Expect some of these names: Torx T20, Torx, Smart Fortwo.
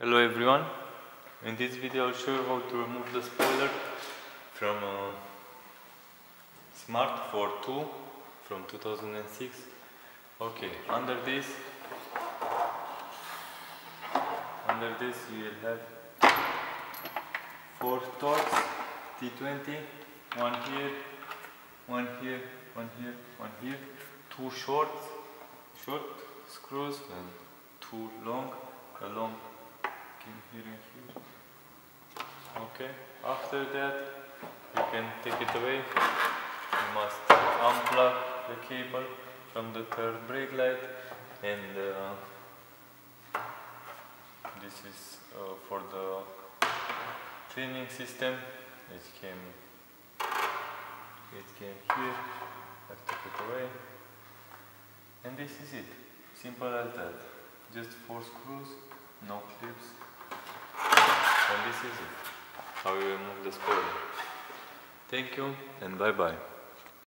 Hello everyone, in this video I'll show you how to remove the spoiler from a Smart Fortwo from 2006. Okay, under this you will have four Torx T20, one here, one here, one here, one here, two short screws and two long, here and here. Okay, after that you can take it away. You must unplug the cable from the third brake light, and this is for the cleaning system. It came here. I took it away, and this is it. Simple as that. Just four screws, no clips. And this is it, how you remove the spoiler. Thank you and bye bye.